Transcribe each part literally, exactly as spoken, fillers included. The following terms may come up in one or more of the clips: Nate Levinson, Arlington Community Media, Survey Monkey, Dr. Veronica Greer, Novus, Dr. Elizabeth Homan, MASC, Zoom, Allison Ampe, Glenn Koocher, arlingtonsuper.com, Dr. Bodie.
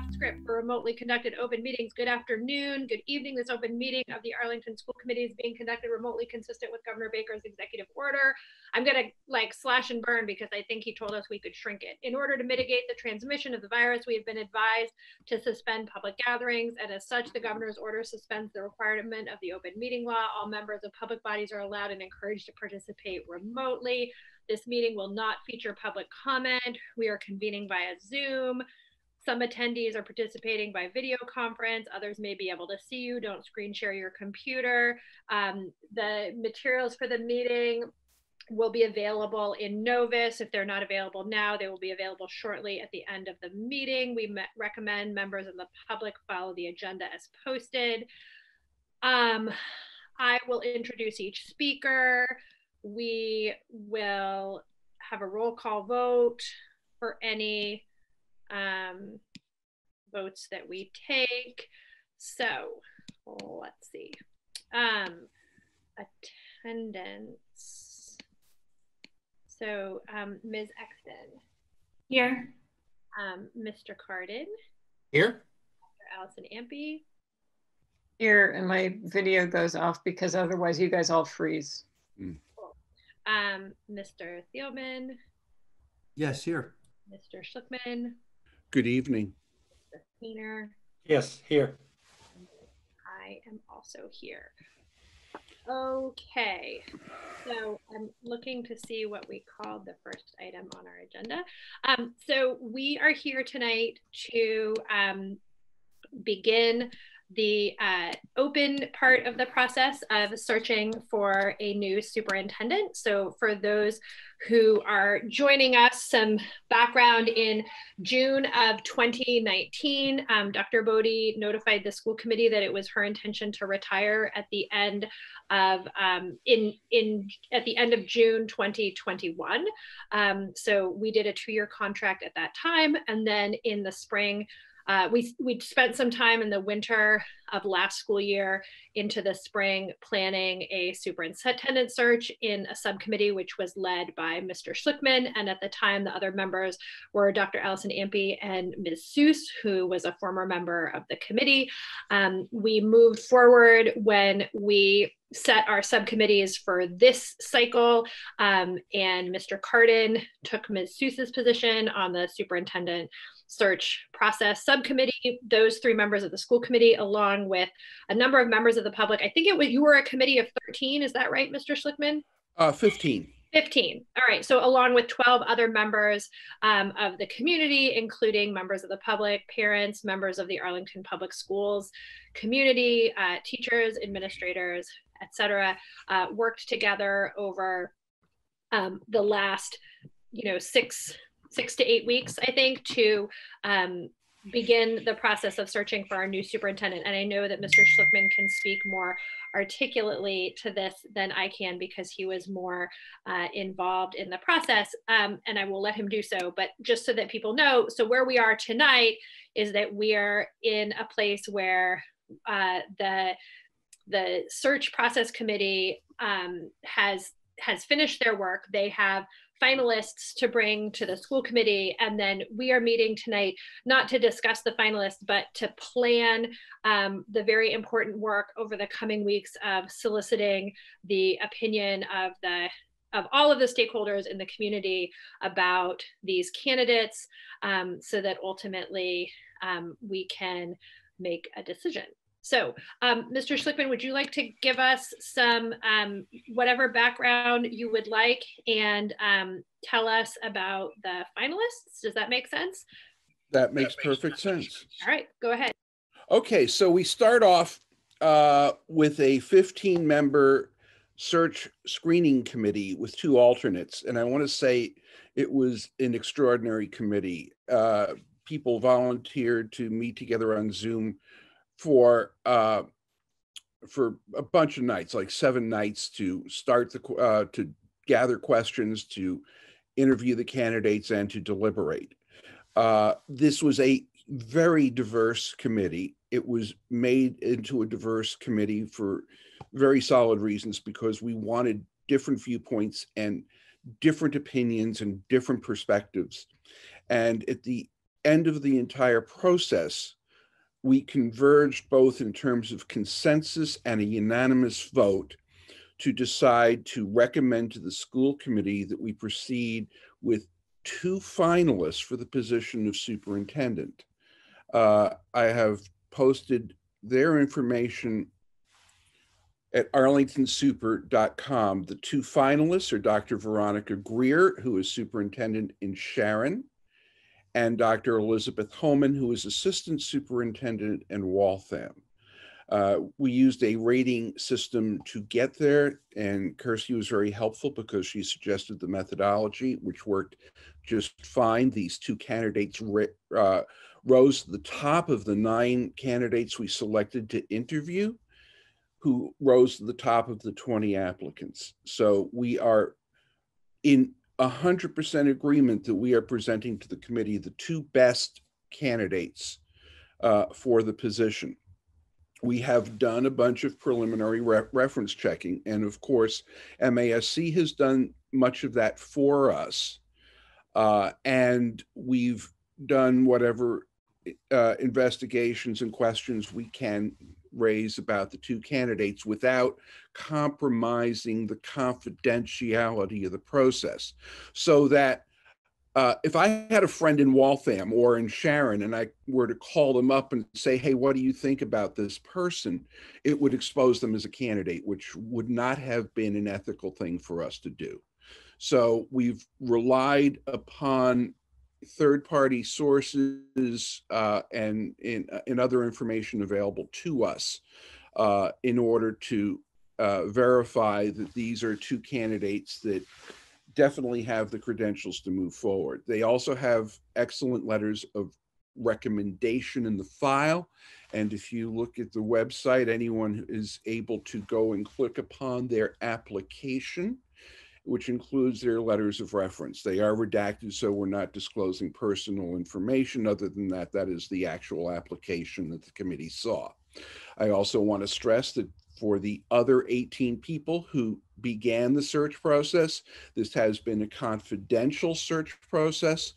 off script for remotely conducted open meetings. Good afternoon, good evening. This open meeting of the Arlington School Committee is being conducted remotely consistent with Governor Baker's executive order. I'm gonna like slash and burn because I think he told us we could shrink it. In order to mitigate the transmission of the virus, we have been advised to suspend public gatherings, and as such, the governor's order suspends the requirement of the open meeting law. All members of public bodies are allowed and encouraged to participate remotely. This meeting will not feature public comment. We are convening via Zoom. Some attendees are participating by video conference. Others may be able to see you. Don't screen share your computer. Um, the materials for the meeting will be available in Novus. If they're not available now, they will be available shortly at the end of the meeting. We met, recommend members of the public follow the agenda as posted. Um, I will introduce each speaker. We will have a roll call vote for any um, votes that we take. So let's see, um, attendance. So um, Miz Exton. Here. Um, Mister Cardin. Here. Doctor Allison Ampe. Here, and my video goes off because otherwise you guys all freeze. Mm. Um, Mister Thielman. Yes, here. Mister Schlickman. Good evening. Mister Keener. Yes, here. I am also here. Okay, so I'm looking to see what we called the first item on our agenda. Um, so we are here tonight to um, begin the uh, open part of the process of searching for a new superintendent. So for those who are joining us, some background: in June of twenty nineteen, um, Doctor Bodie notified the school committee that it was her intention to retire at the end of um, in in at the end of June twenty twenty-one. Um, so we did a two-year contract at that time, and then in the spring, Uh, we, we spent some time in the winter of last school year into the spring planning a superintendent search in a subcommittee, which was led by Mister Schlickman. And at the time, the other members were Doctor Allison Ampe and Miz Seuss, who was a former member of the committee. Um, we moved forward when we set our subcommittees for this cycle, um, and Mister Cardin took Miz Seuss's position on the superintendent search process subcommittee. Those three members of the school committee, along with a number of members of the public. I think it was, you were a committee of thirteen, is that right, Mister Schlickman? Uh, fifteen. fifteen. All right, so along with twelve other members um, of the community, including members of the public, parents, members of the Arlington Public Schools community, uh, teachers, administrators, et cetera, uh, worked together over um, the last, you know, six, six to eight weeks, I think, to um, begin the process of searching for our new superintendent. And I know that Mister Schlickman can speak more articulately to this than I can because he was more uh, involved in the process, um, and I will let him do so. But just so that people know, so where we are tonight is that we are in a place where uh, the the search process committee um, has has finished their work. They have finalists to bring to the school committee. And then we are meeting tonight, not to discuss the finalists, but to plan um, the very important work over the coming weeks of soliciting the opinion of the of all of the stakeholders in the community about these candidates, um, so that ultimately um, we can make a decision. So, um, Mister Schlickman, would you like to give us some, um, whatever background you would like, and um, tell us about the finalists? Does that make sense? That makes perfect sense. All right, go ahead. Okay, so we start off uh, with a fifteen member search screening committee with two alternates. And I want to say it was an extraordinary committee. Uh, people volunteered to meet together on Zoom for uh, for a bunch of nights, like seven nights, to start the uh, to gather questions, to interview the candidates, and to deliberate. Uh, this was a very diverse committee. It was made into a diverse committee for very solid reasons, because we wanted different viewpoints and different opinions and different perspectives. And at the end of the entire process, we converged both in terms of consensus and a unanimous vote to decide to recommend to the school committee that we proceed with two finalists for the position of superintendent. Uh, I have posted their information at arlington super dot com. The two finalists are Doctor Veronica Greer, who is superintendent in Sharon, and Doctor Elizabeth Homan, who is assistant superintendent in Waltham. Uh, we used a rating system to get there, and Kirstie was very helpful because she suggested the methodology, which worked just fine. These two candidates uh, rose to the top of the nine candidates we selected to interview, who rose to the top of the twenty applicants. So we are in one hundred percent agreement that we are presenting to the committee the two best candidates uh, for the position. We have done a bunch of preliminary re reference checking, and of course, M A S C has done much of that for us. Uh, and we've done whatever uh, investigations and questions we can raise about the two candidates without compromising the confidentiality of the process. So that uh, if I had a friend in Waltham or in Sharon and I were to call them up and say, hey, what do you think about this person? It would expose them as a candidate, which would not have been an ethical thing for us to do. So we've relied upon third-party sources uh, and, and, and other information available to us uh, in order to uh, verify that these are two candidates that definitely have the credentials to move forward. They also have excellent letters of recommendation in the file. And if you look at the website, anyone is able to go and click upon their application, which includes their letters of reference. They are redacted, so we're not disclosing personal information. Other than that, that is the actual application that the committee saw. I also want to stress that for the other eighteen people who began the search process, this has been a confidential search process,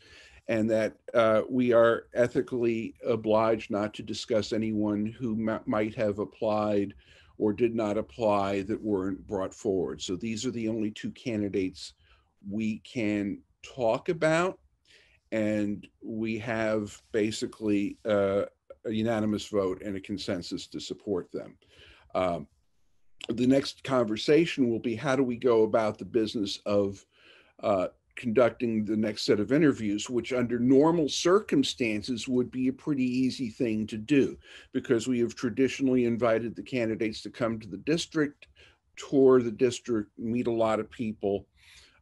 and that uh, we are ethically obliged not to discuss anyone who might have applied or did not apply that weren't brought forward. So these are the only two candidates we can talk about, and we have basically uh, a unanimous vote and a consensus to support them. Um, the next conversation will be, how do we go about the business of uh, conducting the next set of interviews, which under normal circumstances would be a pretty easy thing to do, because we have traditionally invited the candidates to come to the district, tour the district, meet a lot of people.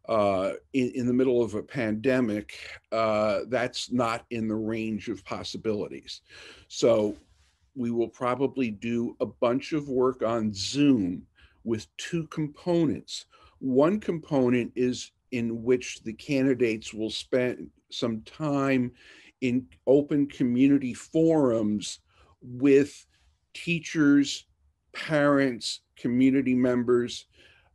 Uh, in, in the middle of a pandemic, uh, that's not in the range of possibilities. So we will probably do a bunch of work on Zoom with two components. One component is in which the candidates will spend some time in open community forums with teachers, parents, community members,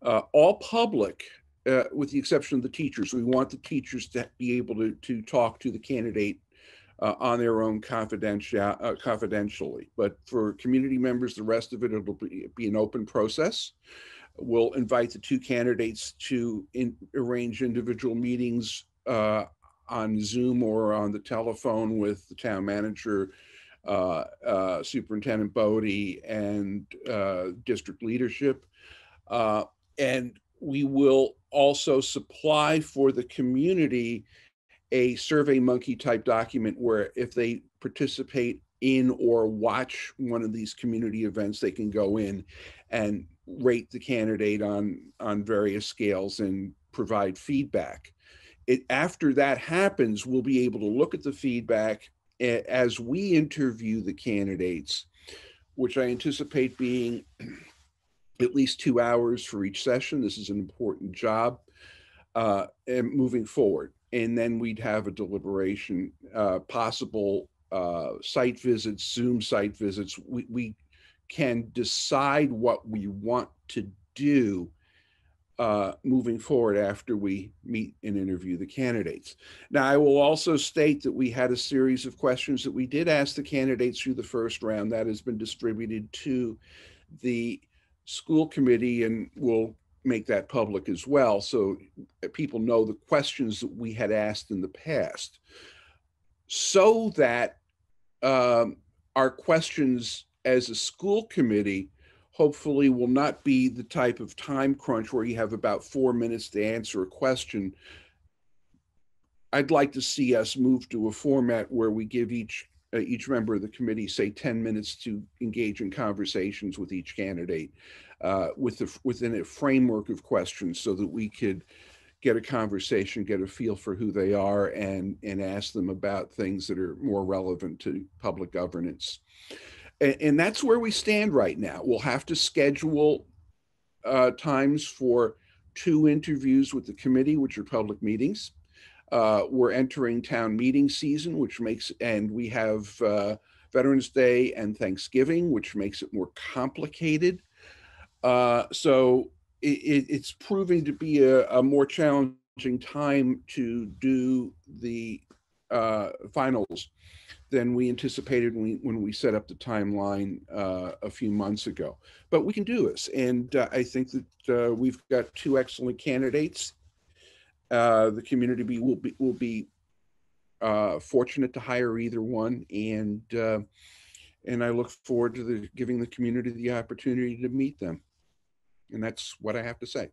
uh, all public, uh, with the exception of the teachers. We want the teachers to be able to, to talk to the candidate uh, on their own confidential, uh, confidentially. But for community members, the rest of it, it'll be, be an open process. We'll invite the two candidates to in, arrange individual meetings uh, on Zoom or on the telephone with the town manager, uh, uh, Superintendent Bodie, and uh, district leadership. Uh, and we will also supply for the community a Survey Monkey type document where if they participate in or watch one of these community events, they can go in and rate the candidate on on various scales and provide feedback. It, after that happens, we'll be able to look at the feedback as we interview the candidates, which I anticipate being at least two hours for each session. This is an important job, uh, and moving forward. And then we'd have a deliberation, uh, possible uh, site visits, Zoom site visits. We, we can decide what we want to do uh, moving forward after we meet and interview the candidates. Now, I will also state that we had a series of questions that we did ask the candidates through the first round that has been distributed to the school committee, and we'll make that public as well, so people know the questions that we had asked in the past, so that um, our questions as a school committee hopefully will not be the type of time crunch where you have about four minutes to answer a question. I'd like to see us move to a format where we give each uh, each member of the committee, say, ten minutes to engage in conversations with each candidate uh, with the, within a framework of questions, so that we could get a conversation, get a feel for who they are, and, and ask them about things that are more relevant to public governance. And that's where we stand right now. We'll have to schedule uh, times for two interviews with the committee, which are public meetings. Uh, we're entering town meeting season, which makes, and we have uh, Veterans Day and Thanksgiving, which makes it more complicated. Uh, so it, it's proving to be a, a more challenging time to do the uh, finals than we anticipated when we, when we set up the timeline uh, a few months ago. But we can do this. And uh, I think that uh, we've got two excellent candidates. Uh, the community be, will be, will be uh, fortunate to hire either one. And, uh, and I look forward to the, giving the community the opportunity to meet them. And that's what I have to say.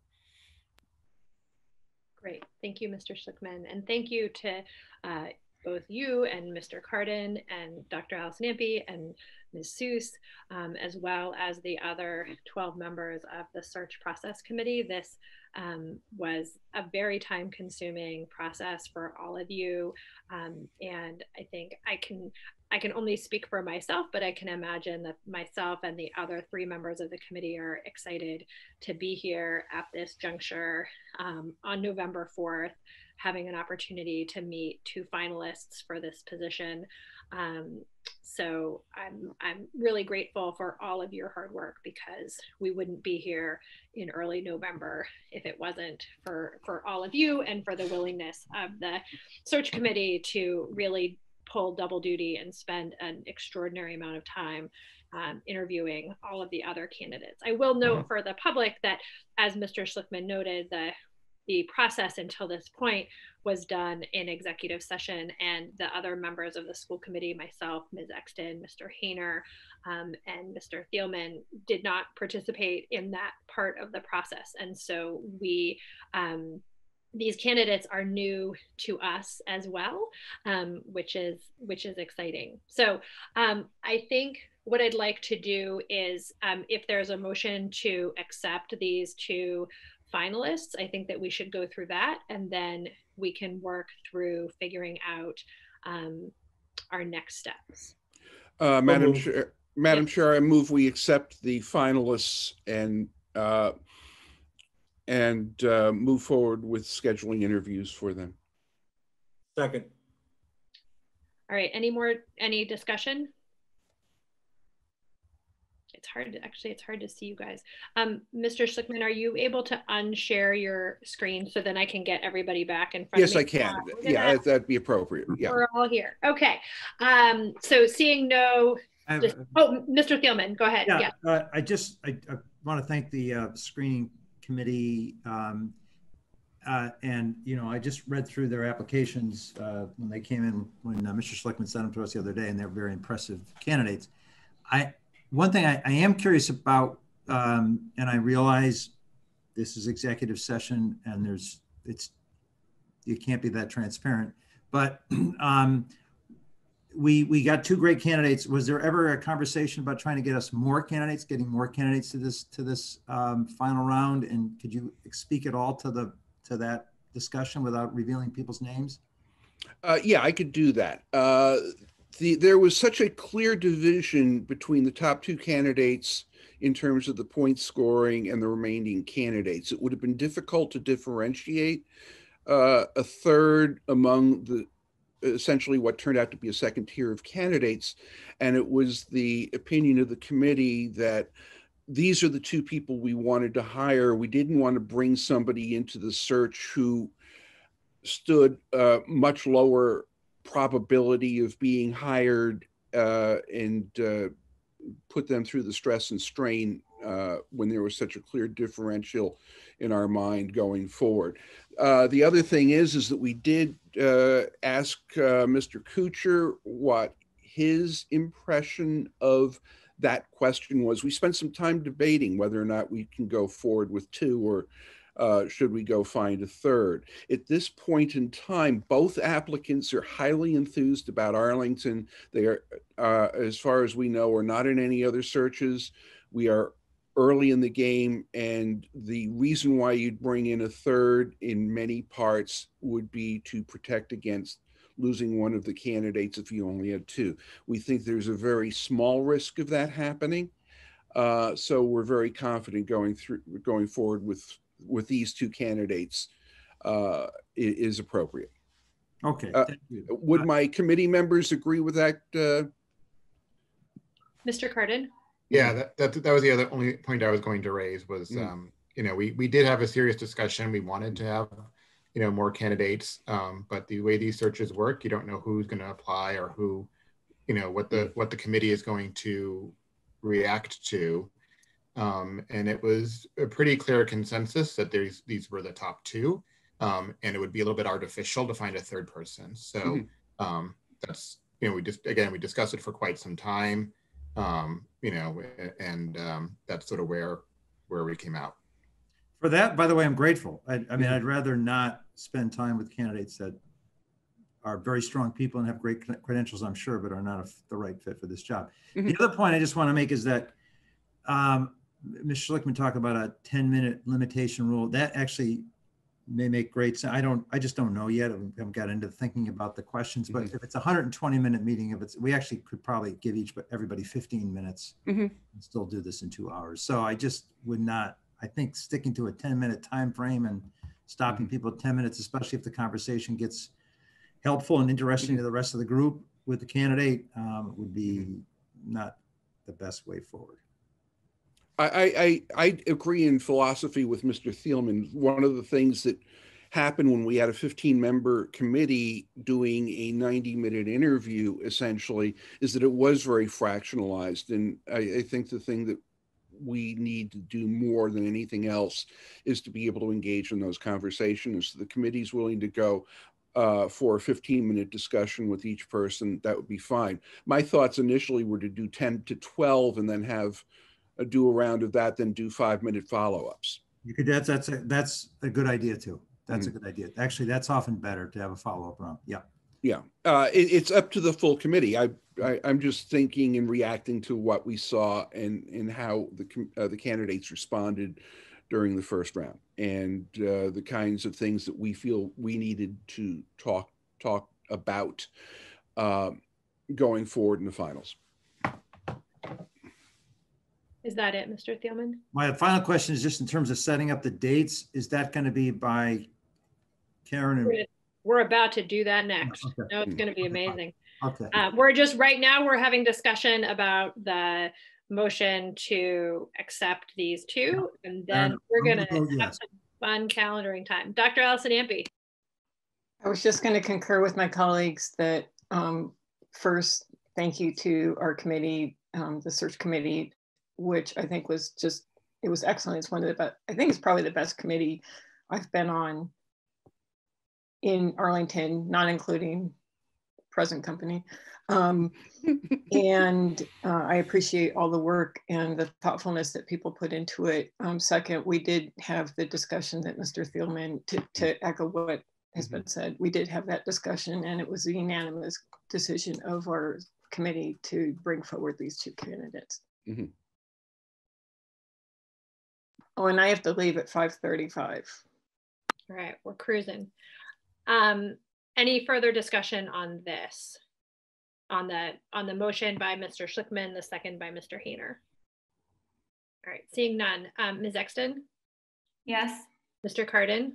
Great. Thank you, Mister Schlickman. And thank you to uh, both you and Mister Cardin and Doctor Allison-Ampe and Miz Seuss, um, as well as the other twelve members of the search process committee. This um, was a very time consuming process for all of you. Um, and I think I can, I can only speak for myself, but I can imagine that myself and the other three members of the committee are excited to be here at this juncture um, on November fourth, having an opportunity to meet two finalists for this position. Um, so I'm, I'm really grateful for all of your hard work, because we wouldn't be here in early November if it wasn't for, for all of you and for the willingness of the search committee to really pull double duty and spend an extraordinary amount of time Um, interviewing all of the other candidates. I will note for the public that, as Mister Schlickman noted, the, the process until this point was done in executive session, and the other members of the school committee, myself, Miz Exton, Mister Hainer, um, and Mister Thielman, did not participate in that part of the process. And so we, um, these candidates are new to us as well, um, which is which is exciting. So um, I think what I'd like to do is, um, if there's a motion to accept these two finalists, I think that we should go through that, and then we can work through figuring out um, our next steps. Uh, Madam Chair, Madam Chair, I move we accept the finalists and uh, and uh, move forward with scheduling interviews for them. Second. All right, any more, any discussion? It's hard to, actually, it's hard to see you guys. Um, Mister Schlickman, are you able to unshare your screen so then I can get everybody back in front yes, of me? Yes, I can. Uh, yeah, that, that'd be appropriate. Yeah. We're all here. Okay. Um, so seeing no, just, oh, Mister Thielman, go ahead. Yeah, yeah. Uh, I just, I, I want to thank the uh, screening committee. Um, uh, and, you know, I just read through their applications uh, when they came in, when uh, Mister Schlickman sent them to us the other day, and they're very impressive candidates. I, One thing I, I am curious about, um, and I realize this is executive session and there's, it's, you can't be that transparent, but um, we, we got two great candidates. Was there ever a conversation about trying to get us more candidates, getting more candidates to this, to this um, final round? And could you speak at all to the, to that discussion without revealing people's names? Uh, yeah, I could do that. Uh... The, there was such a clear division between the top two candidates in terms of the point scoring and the remaining candidates. It would have been difficult to differentiate uh, a third among the essentially what turned out to be a second tier of candidates. And it was the opinion of the committee that these are the two people we wanted to hire. We didn't want to bring somebody into the search who stood uh, much lower probability of being hired uh, and uh, put them through the stress and strain uh, when there was such a clear differential in our mind going forward. Uh, the other thing is, is that we did uh, ask uh, Mister Koocher what his impression of that question was. We spent some time debating whether or not we can go forward with two, or uh, should we go find a third. At this point in time, both applicants are highly enthused about Arlington. They are, uh, as far as we know, are not in any other searches. We are early in the game, and the reason why you'd bring in a third in many parts would be to protect against losing one of the candidates if you only had two. We think there's a very small risk of that happening. Uh, so we're very confident going through, going forward with, with these two candidates uh, is appropriate. Okay. Uh, Thank you. Would my committee members agree with that? Uh... Mister Cardin? Yeah, that, that, that was the other only point I was going to raise was, mm. um, you know, we, we did have a serious discussion. We wanted to have you know, more candidates, um, but the way these searches work, you don't know who's going to apply or who, you know, what the what the committee is going to react to. Um, and it was a pretty clear consensus that these these were the top two, um, and it would be a little bit artificial to find a third person. So mm-hmm. um, that's, you know, we just, again, we discussed it for quite some time, um, you know, and um, that's sort of where where we came out. For that, by the way, I'm grateful. I, I mean, I'd rather not spend time with candidates that are very strong people and have great credentials, I'm sure, but are not a, the right fit for this job. Mm-hmm. The other point I just want to make is that um, Miz Schlichtman talked about a ten minute limitation rule. That actually may make great sense. I don't, I just don't know yet. I haven't got into thinking about the questions, but mm-hmm. if it's a one hundred twenty minute meeting, if it's, we actually could probably give each, but everybody fifteen minutes mm-hmm. and still do this in two hours. So I just would not, I think sticking to a ten minute time frame and stopping people at ten minutes, especially if the conversation gets helpful and interesting to the rest of the group with the candidate, um, would be not the best way forward. I, I, I agree in philosophy with Mister Thielman. One of the things that happened when we had a fifteen member committee doing a ninety minute interview, essentially, is that it was very fractionalized. And I, I think the thing that we need to do more than anything else is to be able to engage in those conversations. The committee's willing to go uh, for a fifteen minute discussion with each person, that would be fine. My thoughts initially were to do ten to twelve and then have a do a round of that, then do five minute follow-ups. You could, that's, that's, a, that's a good idea too. That's mm-hmm. a good idea. Actually, that's often better to have a follow-up round. Yeah. Yeah, uh, it, it's up to the full committee. I, I, I'm just thinking and reacting to what we saw and, and how the, uh, the candidates responded during the first round, and uh, the kinds of things that we feel we needed to talk, talk about uh, going forward in the finals. Is that it, Mister Thielman? My final question is just in terms of setting up the dates. Is that going to be by Karen and... We're about to do that next. Okay. No, it's going to be amazing. Okay. Uh, we're just right now, we're having discussion about the motion to accept these two, and then um, we're going to oh, yes. have some fun calendaring time. Doctor Allison Ampe. I was just going to concur with my colleagues that um, first, thank you to our committee, um, the search committee, which I think was just, it was excellent. It's one of the best, I think it's probably the best committee I've been on in Arlington, not including present company. Um, and uh, I appreciate all the work and the thoughtfulness that people put into it. Um, second, we did have the discussion that Mister Thielman, to, to echo what has been said, we did have that discussion, and it was a unanimous decision of our committee to bring forward these two candidates. Mm-hmm. Oh, and I have to leave at five thirty-five. All right, we're cruising. Um, any further discussion on this, on the, on the motion by Mister Schlichtman, the second by Mister Hainer? All right, seeing none. Um, Miz Exton? Yes. Mister Cardin?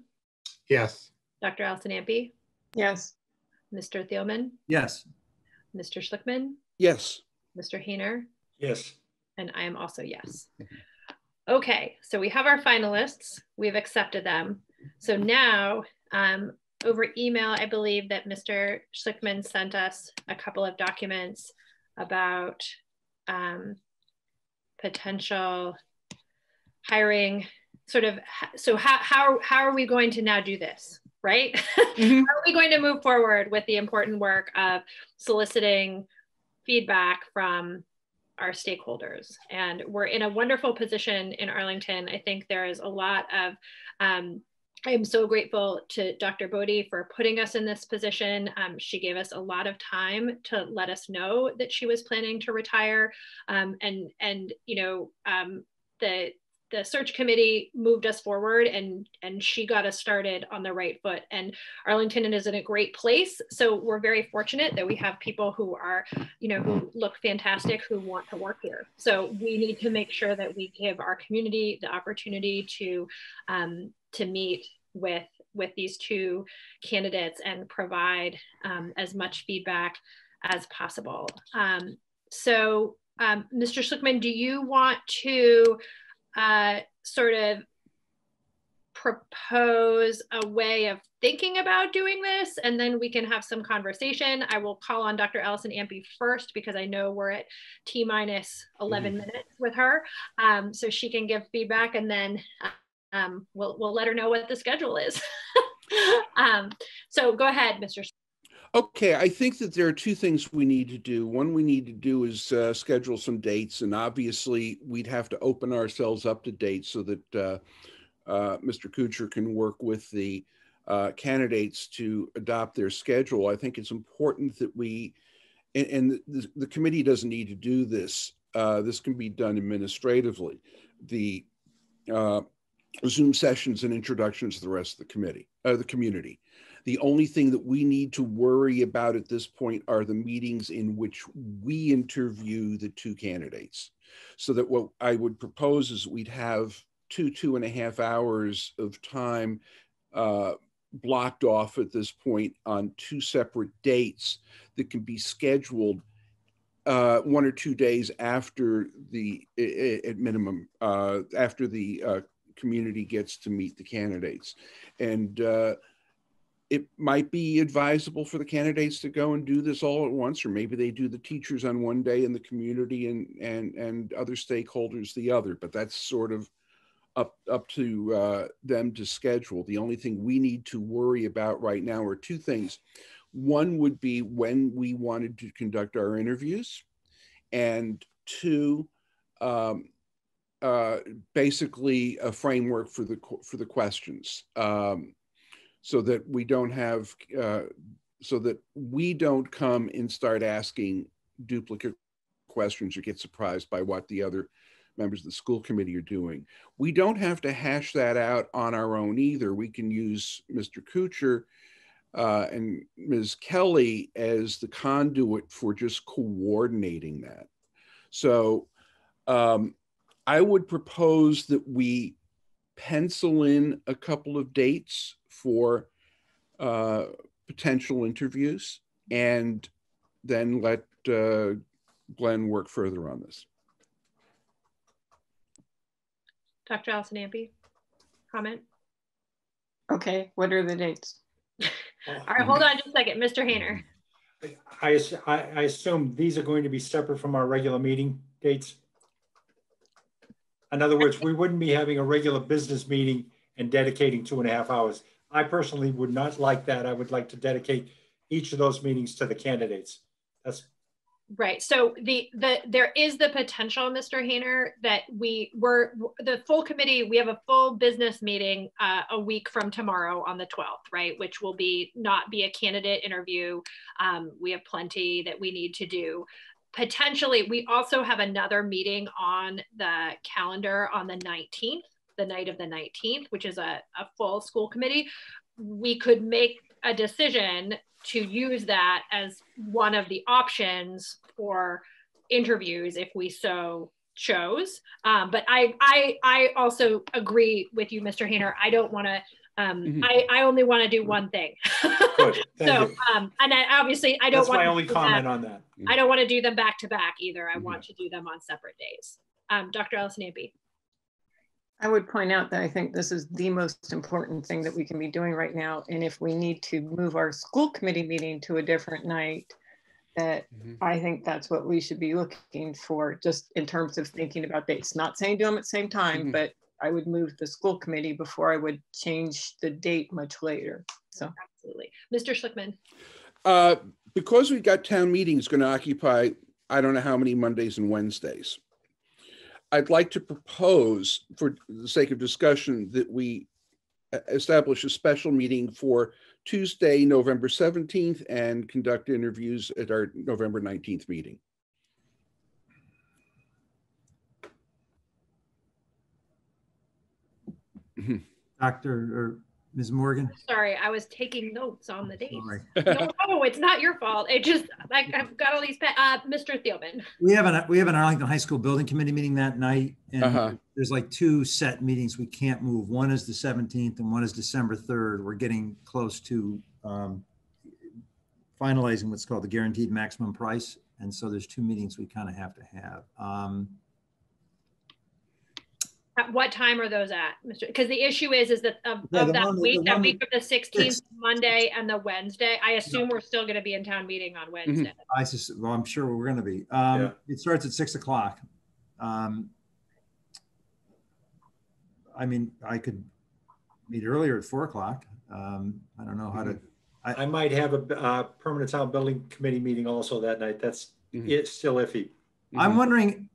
Yes. Doctor Allison Ampe? Yes. Mister Thielman? Yes. Mister Schlichtman? Yes. Mister Hainer? Yes. And I am also yes. Okay, so we have our finalists, we've accepted them. So now um, over email, I believe that Mister Schlickman sent us a couple of documents about um, potential hiring, sort of, so how, how, how are we going to now do this, right? Mm-hmm. How are we going to move forward with the important work of soliciting feedback from our stakeholders? And we're in a wonderful position in Arlington. I think there is a lot of, um, I'm so grateful to Doctor Bodie for putting us in this position. Um, she gave us a lot of time to let us know that she was planning to retire. Um, and, and, you know, um, the, the search committee moved us forward, and, and she got us started on the right foot. And Arlington is in a great place. So we're very fortunate that we have people who are, you know, who look fantastic, who want to work here. So we need to make sure that we give our community the opportunity to, um, to meet with, with these two candidates and provide um, as much feedback as possible. Um, so um, Mister Schlickman, do you want to Uh, sort of propose a way of thinking about doing this, and then we can have some conversation? I will call on Doctor Allison Ampe first, because I know we're at T minus eleven mm-hmm. minutes with her, um, so she can give feedback, and then um, we'll, we'll let her know what the schedule is. um, so go ahead, Mister Okay, I think that there are two things we need to do. One we need to do is uh, schedule some dates, and obviously we'd have to open ourselves up to dates so that uh, uh, Mister Koocher can work with the uh, candidates to adopt their schedule. I think it's important that we, and, and the, the committee doesn't need to do this. Uh, this can be done administratively. The uh, Zoom sessions and introductions to the rest of the committee, uh, the community. The only thing that we need to worry about at this point are the meetings in which we interview the two candidates. So that what I would propose is we'd have two, two and a half hours of time uh, blocked off at this point on two separate dates that can be scheduled uh, one or two days after the, at minimum, uh, after the uh, community gets to meet the candidates. And uh, it might be advisable for the candidates to go and do this all at once, or maybe they do the teachers on one day and the community and and and other stakeholders the other, but that's sort of up, up to uh, them to schedule. The only thing we need to worry about right now are two things. One would be when we wanted to conduct our interviews, and two, um, uh, basically a framework for the, for the questions. Um, So that we don't have, uh, so that we don't come and start asking duplicate questions or get surprised by what the other members of the school committee are doing. We don't have to hash that out on our own either. We can use Mister Koocher uh, and Miz Kelly as the conduit for just coordinating that. So um, I would propose that we pencil in a couple of dates for uh, potential interviews, and then let uh, Glenn work further on this. Doctor Allison Ampe, comment? Okay, what are the dates? All right, hold on just a second, Mister Hainer. I, I, I assume these are going to be separate from our regular meeting dates. In other words, we wouldn't be having a regular business meeting and dedicating two and a half hours. I personally would not like that. I would like to dedicate each of those meetings to the candidates. That's right. So the the there is the potential, Mister Hainer, that we were the full committee. We have a full business meeting uh, a week from tomorrow on the twelfth, right? Which will be not be a candidate interview. Um, we have plenty that we need to do. Potentially, we also have another meeting on the calendar on the nineteenth. The night of the nineteenth, which is a, a full school committee. We could make a decision to use that as one of the options for interviews if we so chose. Um, but I, I, I also agree with you, Mister Hainer. I don't want to, um, mm-hmm. I, I only want to do one thing. Good. So, um, and I, obviously I don't want to- That's my only comment on that. I don't want to do them back to back either. I mm-hmm. want to do them on separate days. Um, Doctor Allison Ampe. I would point out that I think this is the most important thing that we can be doing right now. And if we need to move our school committee meeting to a different night, that mm-hmm. I think that's what we should be looking for, just in terms of thinking about dates. Not saying do them at the same time, mm-hmm. but I would move the school committee before I would change the date much later. So absolutely. Mister Schlickman. Uh, because we've got town meetings going to occupy, I don't know how many Mondays and Wednesdays, I'd like to propose, for the sake of discussion, that we establish a special meeting for Tuesday, November seventeenth, and conduct interviews at our November nineteenth meeting. Doctor or Miz Morgan? Sorry, I was taking notes on the dates. No, no, it's not your fault. It just, like, I've got all these, uh, Mister Thielman. We have, an, we have an Arlington High School Building Committee meeting that night, and uh-huh. there's like two set meetings we can't move. One is the seventeenth and one is December third. We're getting close to um, finalizing what's called the guaranteed maximum price. And so there's two meetings we kind of have to have. Um, At what time are those at, Mister? Because the issue is, is that of, yeah, of that one, week, that week of the sixteenth, Monday and the Wednesday. I assume yeah. we're still going to be in town meeting on Wednesday. Mm-hmm. I just, well, I'm sure we're going to be. Um, yeah. It starts at six o'clock. Um, I mean, I could meet earlier at four o'clock. Um, I don't know how mm-hmm. to. I, I might have a uh, permanent town building committee meeting also that night. That's mm-hmm. it's still iffy. Mm-hmm. I'm wondering.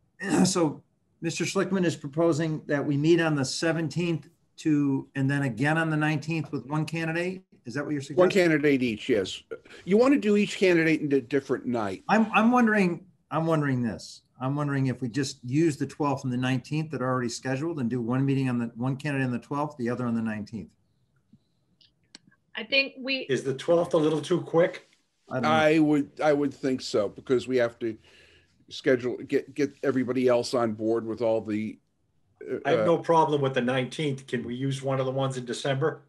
So. Mister Schlickman is proposing that we meet on the seventeenth to, and then again on the nineteenth with one candidate. Is that what you're suggesting? One candidate each, yes. You want to do each candidate in a different night. I'm, I'm wondering, I'm wondering this. I'm wondering if we just use the twelfth and the nineteenth that are already scheduled and do one meeting on the, one candidate on the twelfth, the other on the nineteenth. I think we- Is the twelfth a little too quick? I, don't know. I would, I would think so, because we have to schedule, get get everybody else on board with all the uh, I have no problem with the nineteenth. Can we use one of the ones in December?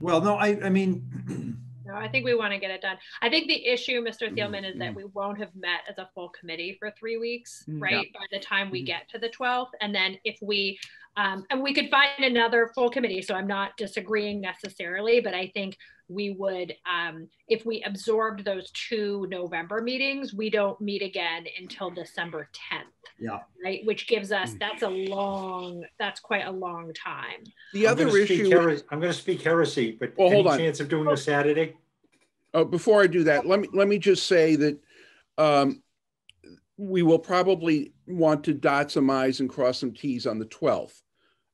Well, no, I I mean no, I think we want to get it done. I think the issue, Mister Thielman, is that we won't have met as a full committee for three weeks, right? Yeah. By the time we get to the twelfth. And then if we um and we could find another full committee, so I'm not disagreeing necessarily, but I think we would, um, if we absorbed those two November meetings, we don't meet again until December tenth, yeah. right? Which gives us, that's a long, that's quite a long time. The other issue- I'm gonna speak heresy, but well, any hold on. chance of doing a Saturday? Oh, before I do that, let me, let me just say that um, we will probably want to dot some I's and cross some T's on the twelfth.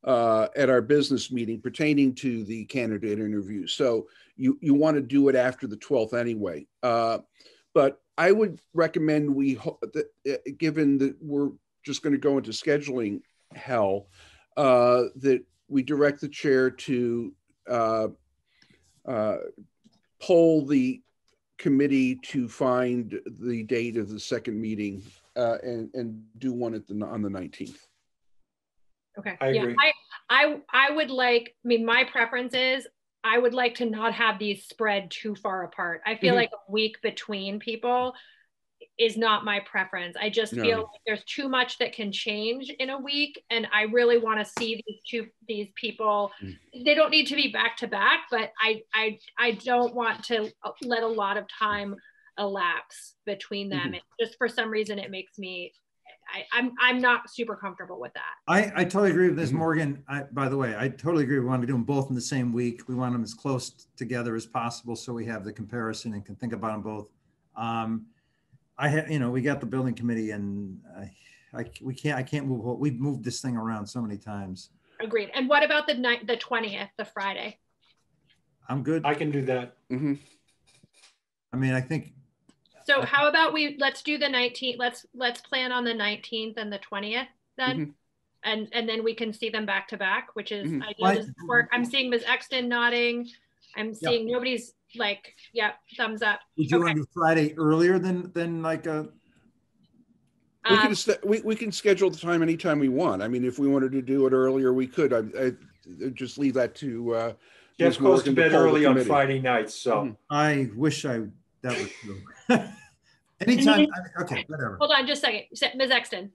Uh, at our business meeting pertaining to the candidate interview. So you, you want to do it after the twelfth anyway. Uh, but I would recommend we, that, uh, given that we're just going to go into scheduling hell, uh, that we direct the chair to uh, uh, poll the committee to find the date of the second meeting uh, and, and do one at the, on the nineteenth. Okay. I yeah, agree. I, I, I would like, I mean, my preference is I would like to not have these spread too far apart. I feel mm-hmm. like a week between people is not my preference. I just no. feel like there's too much that can change in a week. And I really want to see these two, these people, mm-hmm. they don't need to be back to back, but I, I, I don't want to let a lot of time elapse between them. Mm-hmm. It, just for some reason, it makes me I, I'm, I'm not super comfortable with that. I, I totally agree with Miz Morgan. I, by the way, I totally agree. We want to do them both in the same week. We want them as close together as possible so we have the comparison and can think about them both. Um, I have, you know, we got the building committee and I, I, we can't, I can't move. We've moved this thing around so many times. Agreed. And what about the night, the twentieth, the Friday? I'm good. I can do that. Mm-hmm. I mean, I think, so how about we, let's do the nineteenth, let's let's plan on the nineteenth and the twentieth then, mm-hmm. and, and then we can see them back to back, which is, mm-hmm. I know this work. I'm seeing Miz Exton nodding. I'm seeing yeah. nobody's like, yeah, thumbs up. Would you okay. want to do Friday earlier than, than like a? We, um, can we, we can schedule the time anytime we want. I mean, if we wanted to do it earlier, we could. I, I just leave that to. Uh, Jeff goes to bed early on Friday nights, so. Mm. I wish I, that was true. Anytime, okay, whatever. Hold on just a second, Miz Exton.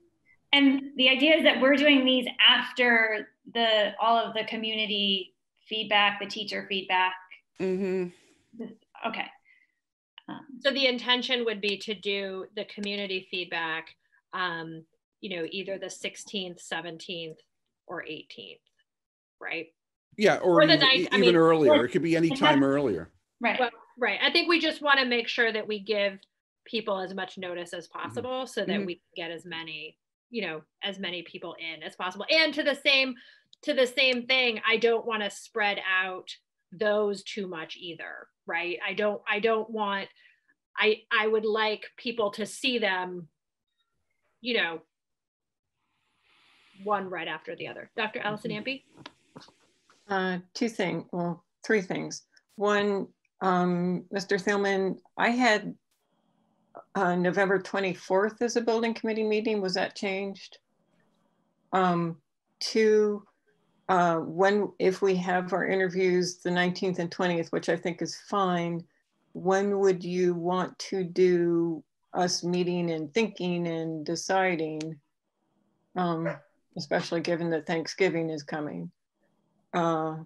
And the idea is that we're doing these after the all of the community feedback, the teacher feedback. Mm-hmm. Okay. Um, so the intention would be to do the community feedback, um, you know, either the sixteenth, seventeenth, or eighteenth, right? Yeah, or, or the even, ninth, I even mean, earlier. Or, it could be any time earlier. Right. Well, right. I think we just want to make sure that we give people as much notice as possible, mm-hmm. so that mm-hmm. we can get as many, you know, as many people in as possible. And to the same, to the same thing, I don't want to spread out those too much either, right? I don't, I don't want, I, I would like people to see them, you know, one right after the other. Doctor Allison Ampe? Uh, two things, well, three things. One, um, Mister Thielman, I had uh, November twenty-fourth as a building committee meeting. Was that changed? Um, two, Uh, when, if we have our interviews the nineteenth and twentieth, which I think is fine, when would you want to do us meeting and thinking and deciding, um, especially given that Thanksgiving is coming? Uh,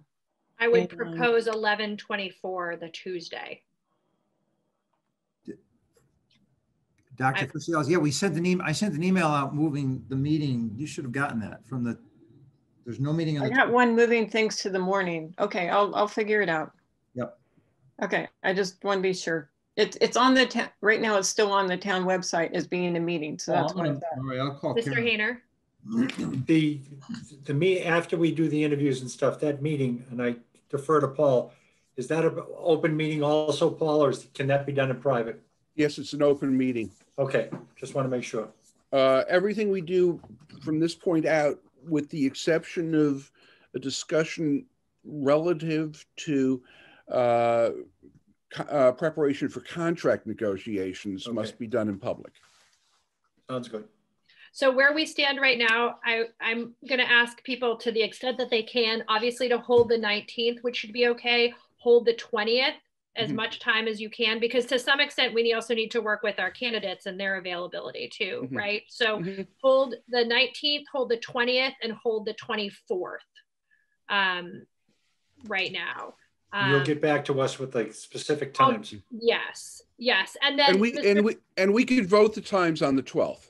I would and, propose eleven twenty-four, the Tuesday. Doctor Fusiles, yeah, we sent an email, I sent an email out moving the meeting. You should have gotten that from the. There's no meeting. On the I got one moving things to the morning. Okay, I'll I'll figure it out. Yep. Okay, I just want to be sure. It's it's on the right now. It's still on the town website as being a meeting. So oh, that's what I'm. All right, I'll call Mister Hainer. The the meet after we do the interviews and stuff. That meeting, and I defer to Paul. Is that an open meeting also, Paul, or is, can that be done in private? Yes, it's an open meeting. Okay, just want to make sure. Uh, everything we do from this point out, with the exception of a discussion relative to uh, uh, preparation for contract negotiations, okay, must be done in public. Sounds good. So where we stand right now, I, I'm gonna ask people, to the extent that they can, obviously to hold the nineteenth, which should be okay, hold the twentieth, as mm-hmm. much time as you can, because to some extent we also need to work with our candidates and their availability too, mm-hmm. right? So mm-hmm. hold the nineteenth, hold the twentieth, and hold the twenty-fourth um, right now. Um, You'll get back to us with like specific times. Um, yes, yes, and then and we and we and we could vote the times on the twelfth.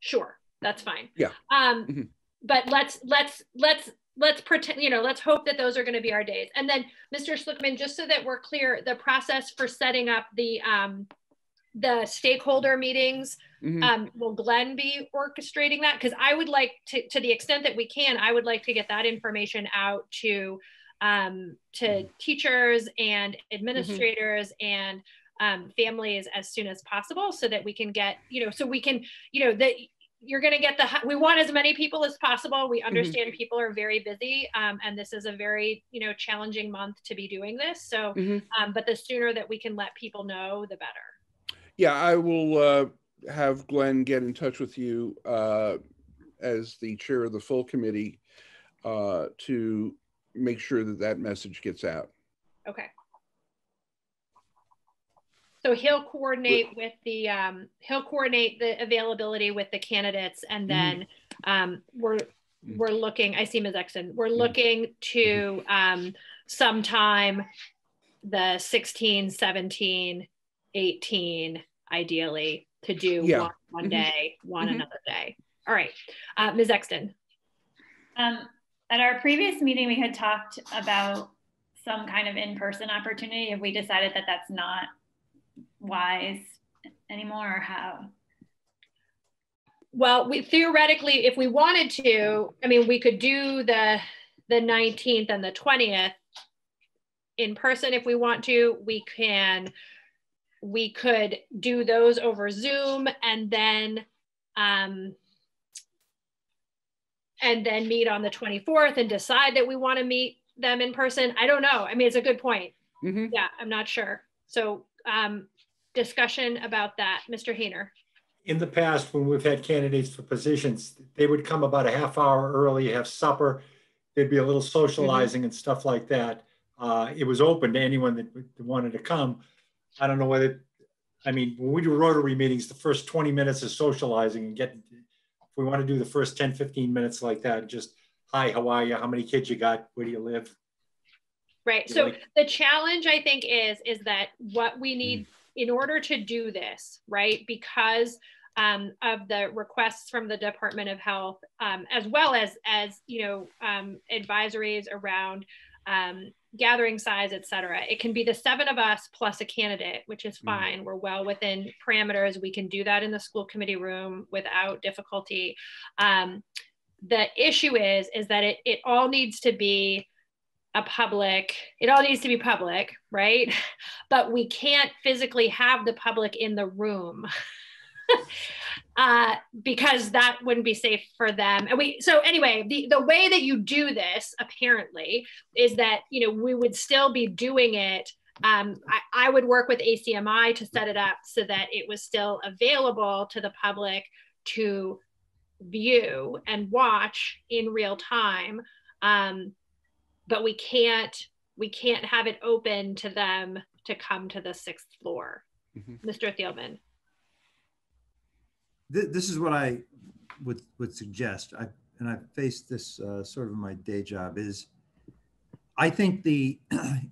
Sure, that's fine. Yeah. Um, mm-hmm. But let's let's let's. Let's pretend, you know, let's hope that those are going to be our days. And then, Mister Schlickman, just so that we're clear, the process for setting up the um, the stakeholder meetings, mm-hmm. um, will Glenn be orchestrating that? Because I would like to, to the extent that we can, I would like to get that information out to um, to mm-hmm. teachers and administrators mm-hmm. and um, families as soon as possible, so that we can get, you know, so we can, you know, the. You're going to get the, we want as many people as possible. We understand mm-hmm. people are very busy, um, and this is a very, you know, challenging month to be doing this. So, mm-hmm. um, but the sooner that we can let people know, the better. Yeah, I will uh, have Glenn get in touch with you uh, as the chair of the full committee uh, to make sure that that message gets out. Okay. So he'll coordinate with the um, he'll coordinate the availability with the candidates, and then um, we're we're looking. I see Miz Exton. We're looking to um, sometime the sixteen, seventeen, eighteen, ideally, to do yeah. one, one day, one mm-hmm. another day. All right, uh, Miz Exton. Um, at our previous meeting, we had talked about some kind of in-person opportunity, and we decided that that's not wise anymore, or how? Well, we theoretically, if we wanted to, I mean, we could do the the nineteenth and the twentieth in person if we want to. We can, we could do those over Zoom, and then um, and then meet on the twenty-fourth and decide that we want to meet them in person. I don't know. I mean, it's a good point. Mm-hmm. Yeah, I'm not sure. So. Um, discussion about that, Mister Hainer. In the past, when we've had candidates for positions, they would come about a half hour early, have supper. There'd be a little socializing mm-hmm. and stuff like that. Uh, it was open to anyone that wanted to come. I don't know whether, I mean, when we do Rotary meetings, the first twenty minutes is socializing and getting if we want to do the first ten, fifteen minutes like that, just, hi, how are you? How many kids you got? Where do you live? Right. So the challenge, I think, is, is that what we need in order to do this, right, because um, of the requests from the Department of Health, um, as well as, as you know, um, advisories around um, gathering size, et cetera. It can be the seven of us plus a candidate, which is fine. Mm. We're well within parameters. We can do that in the school committee room without difficulty. Um, the issue is, is that it, it all needs to be a public, it all needs to be public, right? But we can't physically have the public in the room uh, because that wouldn't be safe for them. And we, so anyway, the, the way that you do this apparently is that, you know, we would still be doing it. Um, I, I would work with A C M I to set it up so that it was still available to the public to view and watch in real time. Um, But we can't we can't have it open to them to come to the sixth floor. Mm-hmm. Mister Thielman. This, this is what I would would suggest. I and I faced this uh, sort of in my day job is, I think the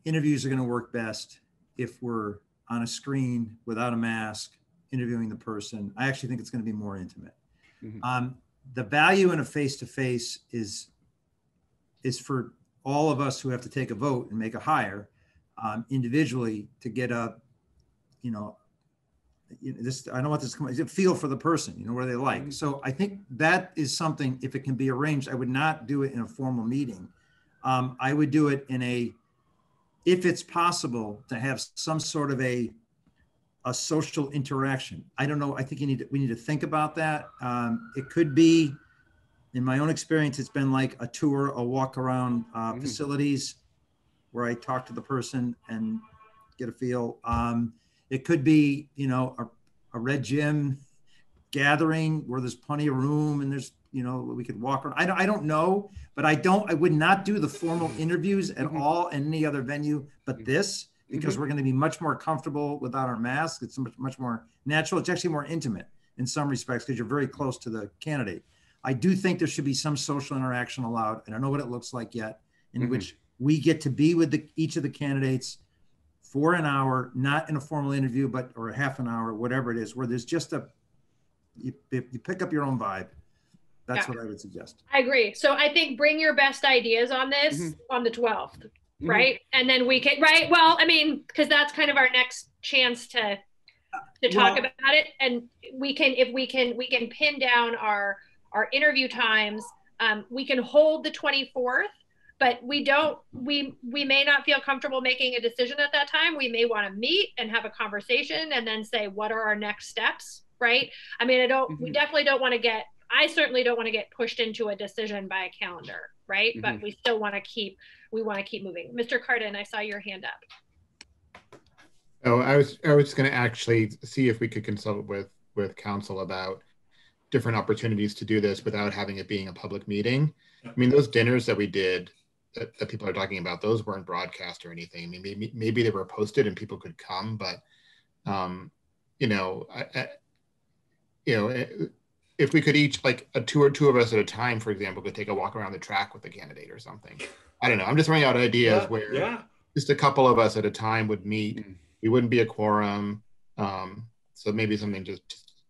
interviews are going to work best if we're on a screen without a mask interviewing the person. I actually think it's going to be more intimate. Mm-hmm. Um, the value in a face to face is is for all of us who have to take a vote and make a hire um, individually to get a, you know, this, I don't want this to feel for the person, you know, what are they like? Mm-hmm. So I think that is something, if it can be arranged, I would not do it in a formal meeting. Um, I would do it in a, if it's possible to have some sort of a, a social interaction. I don't know, I think you need to, we need to think about that. Um, it could be, in my own experience, it's been like a tour, a walk around uh, mm. facilities where I talk to the person and get a feel. Um, it could be, you know, a, a red gym gathering where there's plenty of room and there's, you know, we could walk around. I don't, I don't know, but I don't, I would not do the formal interviews at mm-hmm. all in any other venue but this, because mm-hmm. we're going to be much more comfortable without our mask. It's much, much more natural. It's actually more intimate in some respects because you're very close to the candidate. I do think there should be some social interaction allowed. I don't know what it looks like yet, in mm-hmm. which we get to be with the, each of the candidates for an hour, not in a formal interview, but, or half an hour, whatever it is, where there's just a, you, you pick up your own vibe. That's yeah. what I would suggest. I agree. So I think bring your best ideas on this mm-hmm. on the twelfth, mm-hmm. right? And then we can, right? Well, I mean, because that's kind of our next chance to, to talk well, about it. And we can, if we can, we can pin down our, our interview times, um, we can hold the twenty-fourth, but we don't, we, we may not feel comfortable making a decision at that time. We may want to meet and have a conversation and then say, what are our next steps, right? I mean, I don't, mm-hmm. we definitely don't want to get, I certainly don't want to get pushed into a decision by a calendar, right? Mm-hmm. But we still want to keep, we want to keep moving. Mister Cardin, I saw your hand up. Oh, I was, I was going to actually see if we could consult with, with council about different opportunities to do this without having it being a public meeting. I mean, those dinners that we did that, that people are talking about, those weren't broadcast or anything. I mean, maybe, maybe they were posted and people could come, but um, you know, I, I, you know, if we could each, like a two or two of us at a time, for example, could take a walk around the track with the candidate or something. I don't know, I'm just throwing out ideas yeah, where yeah. just a couple of us at a time would meet. We wouldn't be a quorum. Um, so maybe something just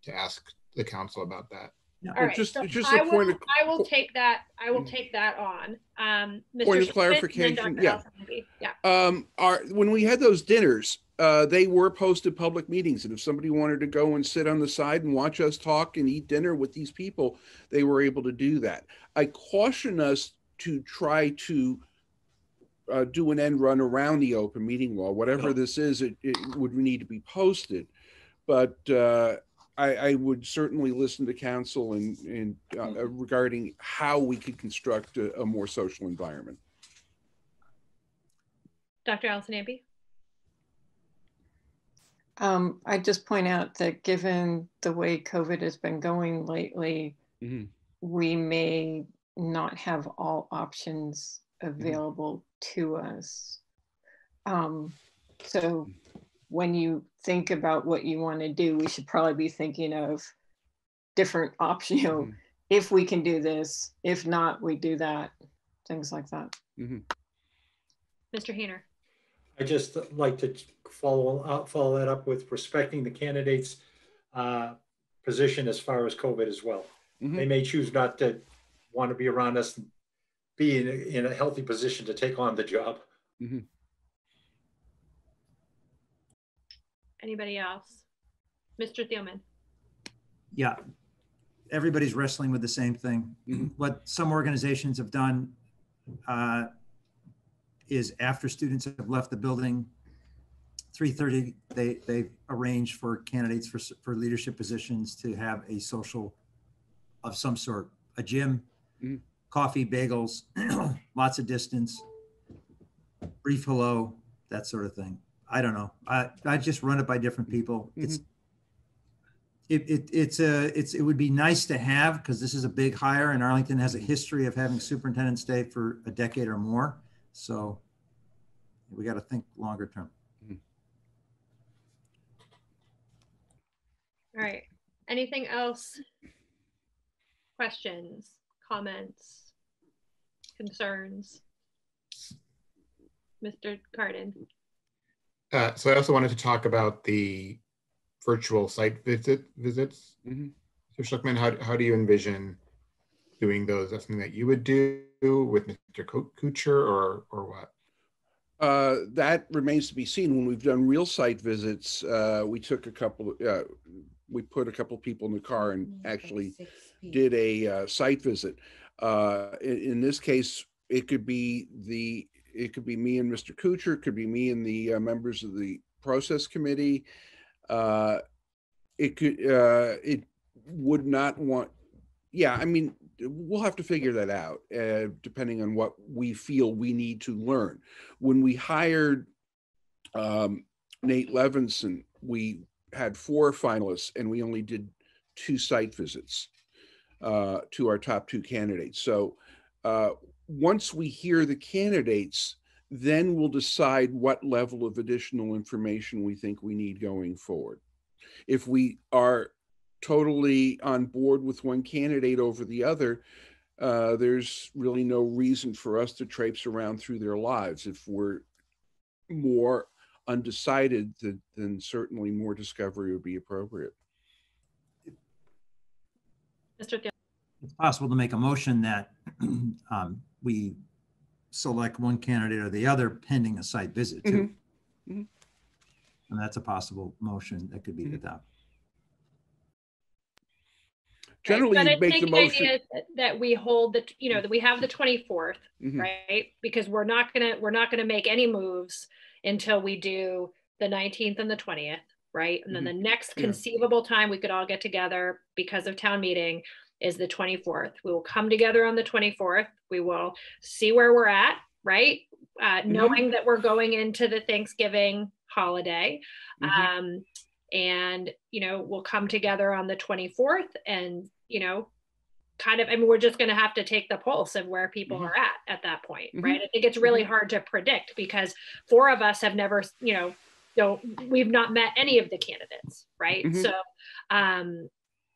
to ask the council about that. Yeah. All right. Just, so just I, a will, point of, I will take that. I will take that on. Um, Mister Point of clarification. Yeah. yeah. Um, our, when we had those dinners, uh, they were posted public meetings, and if somebody wanted to go and sit on the side and watch us talk and eat dinner with these people, they were able to do that. I caution us to try to uh, do an end run around the open meeting law. Whatever oh. this is, it, it would need to be posted, but. Uh, I, I would certainly listen to council and, and uh, regarding how we could construct a, a more social environment. Doctor Allison Ampey. Um, I just point out that given the way COVID has been going lately, mm-hmm. we may not have all options available mm-hmm. to us. Um, so. When you think about what you want to do, we should probably be thinking of different options. You know, if we can do this, if not, we do that, things like that. Mm-hmm. Mister Hainer. I just like to follow up, follow that up with respecting the candidate's uh, position as far as COVID as well. Mm-hmm. They may choose not to want to be around us and be in a, in a healthy position to take on the job. Mm-hmm. Anybody else? Mister Thielman. Yeah, everybody's wrestling with the same thing. Mm-hmm. What some organizations have done uh, is after students have left the building, three thirty, they, they've arranged for candidates for, for leadership positions to have a social of some sort, a gym, mm-hmm. coffee, bagels, lots of distance, brief hello, that sort of thing. I don't know. I, I just run it by different people. Mm-hmm. It's it, it it's a it's it would be nice to have, because this is a big hire and Arlington has a history of having Superintendent's Day for a decade or more. So we got to think longer term. Mm-hmm. All right. Anything else? Questions, comments, concerns? Mister Cardin. Uh, so I also wanted to talk about the virtual site visit visits. Mm-hmm. So Schlickman, how, how do you envision doing those? That's something that you would do with Mister Koocher, or or what? Uh, that remains to be seen. When we've done real site visits, uh, we took a couple. Uh, we put a couple people in the car and actually did a uh, site visit. Uh, in, in this case, it could be the. It could be me and Mister Koocher, it could be me and the uh, members of the process committee. Uh, it could, uh, it would not want, yeah, I mean, we'll have to figure that out uh, depending on what we feel we need to learn. When we hired um, Nate Levinson, we had four finalists and we only did two site visits uh, to our top two candidates. So, uh, once we hear the candidates, then we'll decide what level of additional information we think we need going forward. If we are totally on board with one candidate over the other, uh, there's really no reason for us to traipse around through their lives. If we're more undecided, then, then certainly more discovery would be appropriate. Mister It's possible to make a motion that um, we select one candidate or the other pending a site visit too. Mm-hmm. Mm-hmm. And that's a possible motion that could be mm-hmm. adopted. Generally, right, you make the motion the that, that we hold the, you know, that we have the twenty-fourth, mm-hmm. right? Because we're not gonna we're not gonna make any moves until we do the nineteenth and the twentieth, right? And mm-hmm. then the next yeah. conceivable time we could all get together because of town meeting is the twenty-fourth. We will come together on the twenty-fourth. We will see where we're at, right? Uh, mm-hmm. Knowing that we're going into the Thanksgiving holiday. Mm-hmm. Um, and, you know, we'll come together on the twenty-fourth and, you know, kind of, I mean, we're just gonna have to take the pulse of where people mm-hmm. are at at that point, mm-hmm. right? I think it's really hard to predict because four of us have never, you know, don't, we've not met any of the candidates, right? Mm-hmm. So, um,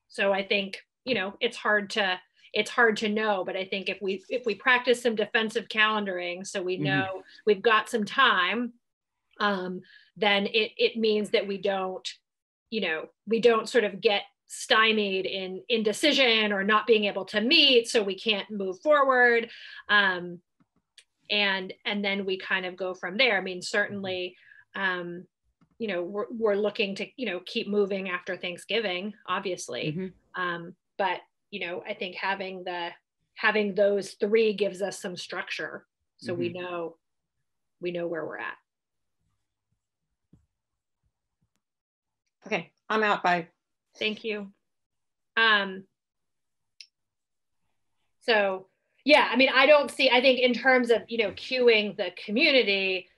so I think, you know, it's hard to it's hard to know, but I think if we if we practice some defensive calendaring, so we know mm-hmm. we've got some time, um, then it it means that we don't, you know, we don't sort of get stymied in indecision or not being able to meet, so we can't move forward, um, and and then we kind of go from there. I mean, certainly. Um, you know, we're we're looking to, you know, keep moving after Thanksgiving, obviously. Mm-hmm. Um, but, you know, I think having the, having those three gives us some structure. So mm-hmm. we know, we know where we're at. Okay, I'm out, bye. Thank you. Um, so, yeah, I mean, I don't see, I think in terms of, you know, cueing the community,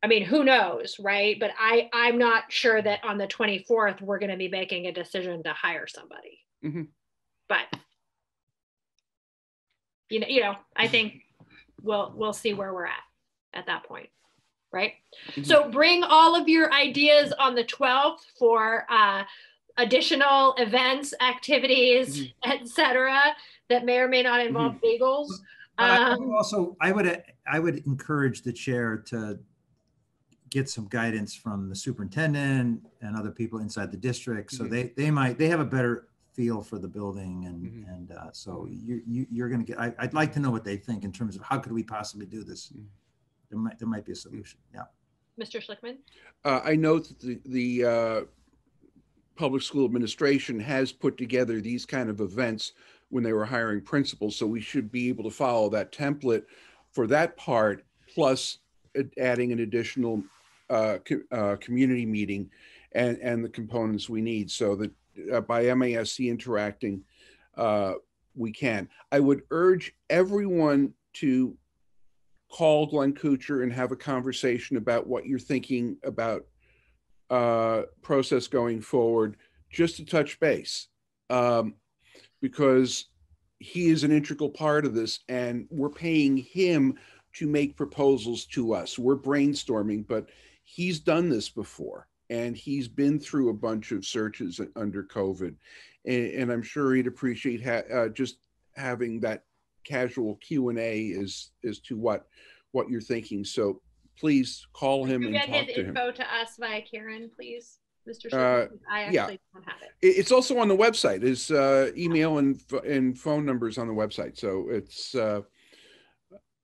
I mean, who knows, right? But I, I'm not sure that on the twenty-fourth, we're going to be making a decision to hire somebody. Mm-hmm. But, you know, you know, I think we'll, we'll see where we're at at that point, right? Mm-hmm. So bring all of your ideas on the twelfth for uh, additional events, activities, mm-hmm. et cetera, that may or may not involve mm-hmm. bagels. Um, I would also, I would, I would encourage the chair to get some guidance from the superintendent and other people inside the district. So mm-hmm. they, they might, they have a better feel for the building. And, mm-hmm. and uh, so you, you, you're going to get, I, I'd like to know what they think in terms of how could we possibly do this? Mm-hmm. There might, there might be a solution. Yeah. Mister Schlickman? Uh, I note that the, the uh, public school administration has put together these kind of events when they were hiring principals. So we should be able to follow that template for that part, plus adding an additional uh, co uh, community meeting and, and the components we need so that uh, by M A S C interacting, uh, we can. I would urge everyone to call Glenn Koocher and have a conversation about what you're thinking about uh, process going forward, just to touch base, um, because he is an integral part of this and we're paying him to make proposals to us. We're brainstorming, but he's done this before and he's been through a bunch of searches under COVID. And, and I'm sure he'd appreciate ha uh, just having that casual Q and A as, as to what, what you're thinking. So please call him and talk to him. Info to us via Karen, please, Mister Uh, I actually yeah. don't have it. It's also on the website. His uh, email and, and phone numbers on the website. So it's, uh,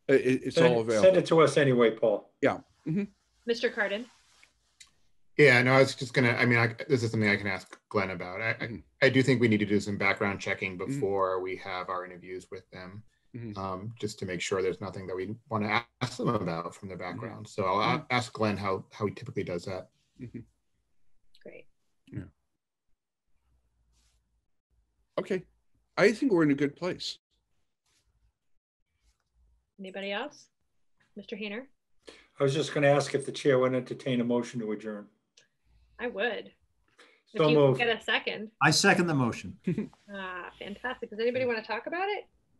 It, it's send, all available. Send it to us anyway, Paul. Yeah. Mm-hmm. Mister Cardin. Yeah, no, I was just going to, I mean, I, this is something I can ask Glenn about. I, I, I do think we need to do some background checking before mm-hmm. we have our interviews with them, mm-hmm. um, just to make sure there's nothing that we want to ask them about from their background. So I'll mm-hmm. ask Glenn how, how he typically does that. Mm-hmm. Great. Yeah. Okay. I think we're in a good place. Anybody else? Mister Hainer? I was just going to ask if the chair would entertain a motion to adjourn. I would. So if you moved. Get a second. I second the motion. Ah, fantastic. Does anybody want to talk about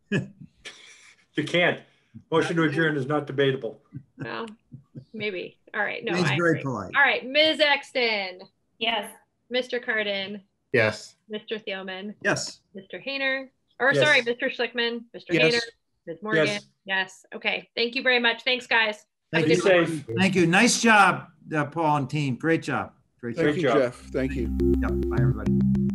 it? You can't. Motion to adjourn is not debatable. Well, maybe. All right. No, He's I very agree. Polite. All right. Miz Exton? Yes. Mister Cardin? Yes. Mister Thielman? Yes. Mister Hainer? Or yes. sorry, Mister Schlickman? Mister Yes. Hainer? Miz Morgan, yes. yes. Okay, thank you very much. Thanks, guys. Thank you. Thank you. Nice job, uh, Paul and team. Great job. Great job. Thank you, Jeff. Thank you. Yep. Bye, everybody.